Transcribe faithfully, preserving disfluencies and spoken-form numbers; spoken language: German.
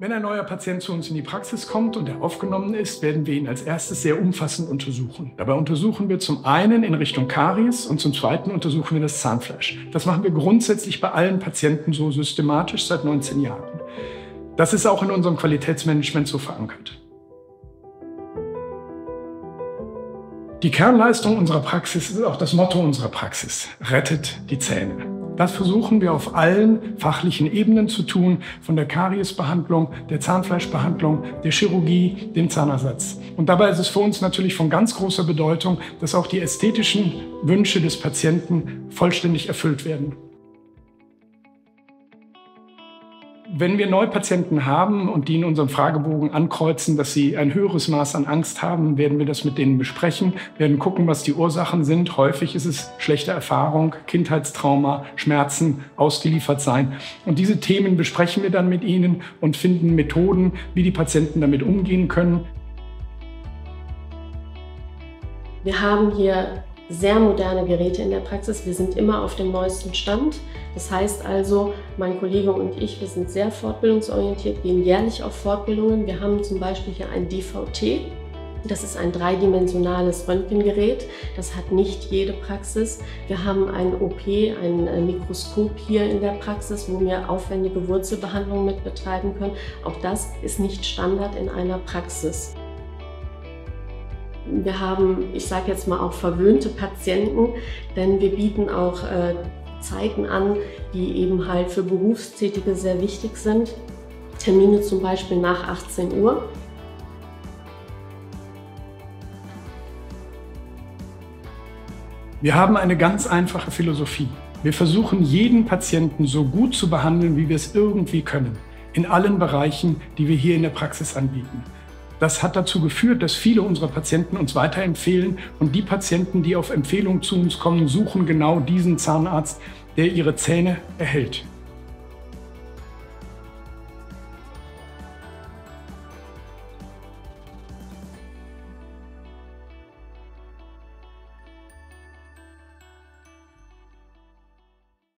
Wenn ein neuer Patient zu uns in die Praxis kommt und er aufgenommen ist, werden wir ihn als erstes sehr umfassend untersuchen. Dabei untersuchen wir zum einen in Richtung Karies und zum zweiten untersuchen wir das Zahnfleisch. Das machen wir grundsätzlich bei allen Patienten so systematisch seit neunzehn Jahren. Das ist auch in unserem Qualitätsmanagement so verankert. Die Kernleistung unserer Praxis ist auch das Motto unserer Praxis: Rettet die Zähne. Das versuchen wir auf allen fachlichen Ebenen zu tun, von der Kariesbehandlung, der Zahnfleischbehandlung, der Chirurgie, dem Zahnersatz. Und dabei ist es für uns natürlich von ganz großer Bedeutung, dass auch die ästhetischen Wünsche des Patienten vollständig erfüllt werden. Wenn wir Neupatienten haben und die in unserem Fragebogen ankreuzen, dass sie ein höheres Maß an Angst haben, werden wir das mit denen besprechen, werden gucken, was die Ursachen sind. Häufig ist es schlechte Erfahrung, Kindheitstrauma, Schmerzen, ausgeliefert sein. Und diese Themen besprechen wir dann mit ihnen und finden Methoden, wie die Patienten damit umgehen können. Wir haben hier sehr moderne Geräte in der Praxis. Wir sind immer auf dem neuesten Stand. Das heißt also, mein Kollege und ich, wir sind sehr fortbildungsorientiert, gehen jährlich auf Fortbildungen. Wir haben zum Beispiel hier ein D V T. Das ist ein dreidimensionales Röntgengerät. Das hat nicht jede Praxis. Wir haben ein O P, ein Mikroskop hier in der Praxis, wo wir aufwendige Wurzelbehandlungen mit betreiben können. Auch das ist nicht Standard in einer Praxis. Wir haben, ich sage jetzt mal, auch verwöhnte Patienten, denn wir bieten auch äh, Zeiten an, die eben halt für Berufstätige sehr wichtig sind. Termine zum Beispiel nach achtzehn Uhr. Wir haben eine ganz einfache Philosophie. Wir versuchen, jeden Patienten so gut zu behandeln, wie wir es irgendwie können, in allen Bereichen, die wir hier in der Praxis anbieten. Das hat dazu geführt, dass viele unserer Patienten uns weiterempfehlen, und die Patienten, die auf Empfehlung zu uns kommen, suchen genau diesen Zahnarzt, der ihre Zähne erhält.